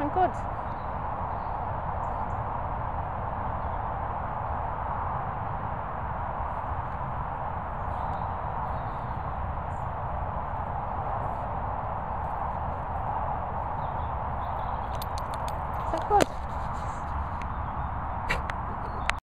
and good. Is that good?